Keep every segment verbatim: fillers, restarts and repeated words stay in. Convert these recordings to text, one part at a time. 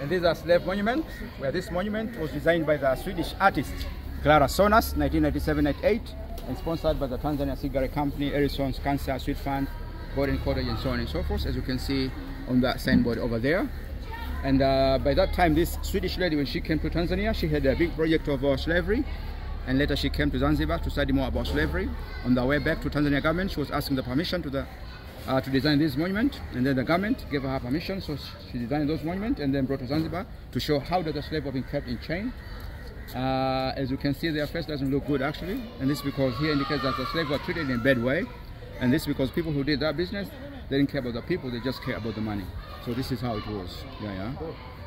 And these are slave monuments, where this monument was designed by the Swedish artist Clara Sonas, nineteen ninety-seven ninety-eight, and sponsored by the Tanzania Cigarette Company, Erisons, Cancer Sweet Fund, Gordon College, and so on and so forth, as you can see on that signboard over there. And uh, by that time, this Swedish lady, when she came to Tanzania, she had a big project of uh, slavery. And later she came to Zanzibar to study more about slavery. On the way back to Tanzania government, she was asking the permission to, the, uh, to design this monument. And then the government gave her permission, so she designed those monuments and then brought to Zanzibar to show how that the slaves were being kept in chain. Uh, as you can see, their face doesn't look good actually. And this is because here indicates that the slaves were treated in a bad way. And this is because people who did that business, they didn't care about the people, they just cared about the money. So this is how it was. Yeah, yeah.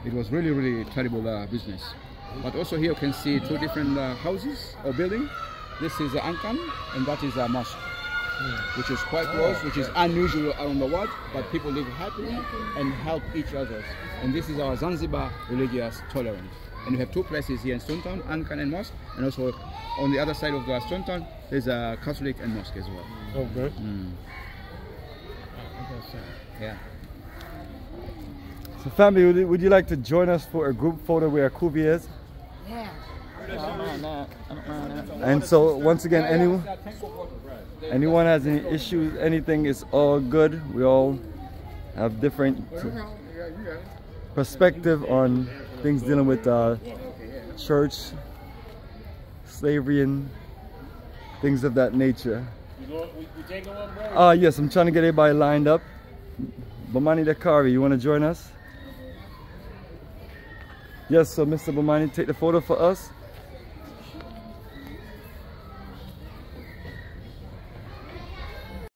It was really, really terrible uh, business. But also here you can see two different uh, houses or buildings. This is uh, Ankan, and that is a uh, mosque, mm. which is quite close, oh, which is unusual around the world, but people live happily and help each other. And this is our Zanzibar religious tolerance. And we have two places here in Stone Town, Ankan and mosque, and also on the other side of the Stone Town, there's a Catholic and mosque as well. Oh, good. Mm. Yeah. So family, would you, would you like to join us for a group photo where Kubi is? Yeah. And so once again, anyone, anyone has any issues, anything, is all good. We all have different perspective on things dealing with uh, church, slavery, and things of that nature. Uh, yes, I'm trying to get everybody lined up. Bomani Dakari, you want to join us? Yes, so Mister Bomani, take the photo for us.